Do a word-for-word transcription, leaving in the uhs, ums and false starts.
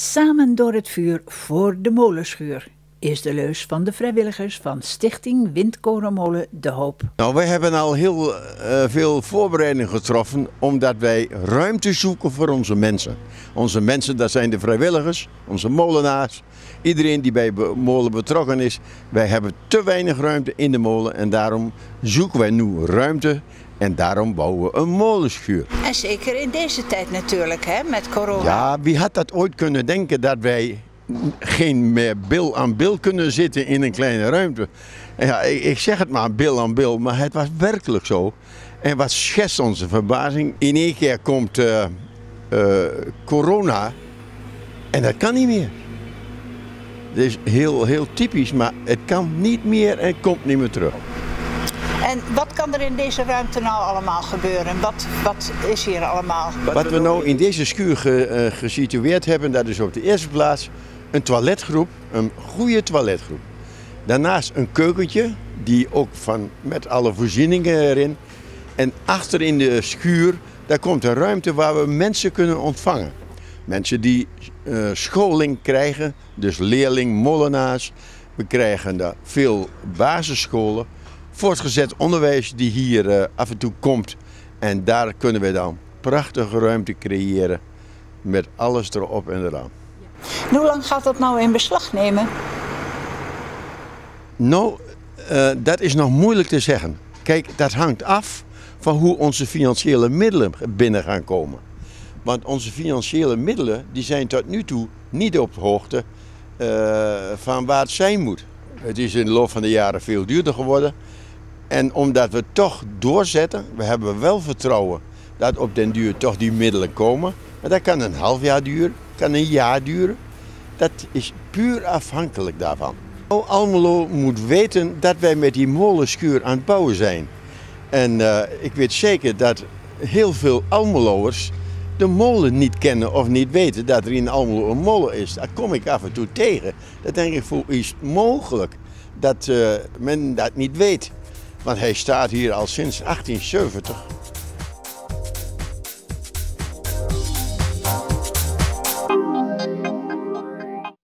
Samen door het vuur voor de molenschuur is de leus van de vrijwilligers van Stichting Windkorenmolen De Hoop. Nou, wij hebben al heel uh, veel voorbereidingen getroffen omdat wij ruimte zoeken voor onze mensen. Onze mensen, dat zijn de vrijwilligers, onze molenaars, iedereen die bij de molen betrokken is. Wij hebben te weinig ruimte in de molen en daarom zoeken wij nu ruimte. En daarom bouwen we een molenschuur. En zeker in deze tijd natuurlijk, hè, met corona. Ja, wie had dat ooit kunnen denken dat wij geen meer bil aan bil kunnen zitten in een kleine ruimte. Ja, ik zeg het maar, bil aan bil, maar het was werkelijk zo. En wat schetst onze verbazing? In één keer komt uh, uh, corona en dat kan niet meer. Dat is heel, heel typisch, maar het kan niet meer en het komt niet meer terug. En wat kan er in deze ruimte nou allemaal gebeuren? Wat, wat is hier allemaal? Wat we nou in deze schuur ge, uh, gesitueerd hebben, dat is op de eerste plaats een toiletgroep, een goede toiletgroep. Daarnaast een keukentje, die ook van, met alle voorzieningen erin. En achter in de schuur, daar komt een ruimte waar we mensen kunnen ontvangen. Mensen die uh, scholing krijgen, dus leerling, molenaars. We krijgen daar veel basisscholen. Voortgezet onderwijs die hier uh, af en toe komt. En daar kunnen we dan prachtige ruimte creëren met alles erop en eraan. En hoe lang gaat dat nou in beslag nemen? Nou, uh, dat is nog moeilijk te zeggen. Kijk, dat hangt af van hoe onze financiële middelen binnen gaan komen. Want onze financiële middelen die zijn tot nu toe niet op de hoogte uh, van waar het zijn moet. Het is in de loop van de jaren veel duurder geworden. En omdat we toch doorzetten, we hebben wel vertrouwen dat op den duur toch die middelen komen. Maar dat kan een half jaar duren, kan een jaar duren. Dat is puur afhankelijk daarvan. Almelo moet weten dat wij met die molenschuur aan het bouwen zijn. En uh, ik weet zeker dat heel veel Almeloers de molen niet kennen of niet weten dat er in Almelo een molen is. Daar kom ik af en toe tegen. Dat denk ik, hoe is het mogelijk dat uh, men dat niet weet? Want hij staat hier al sinds achttien zeventig.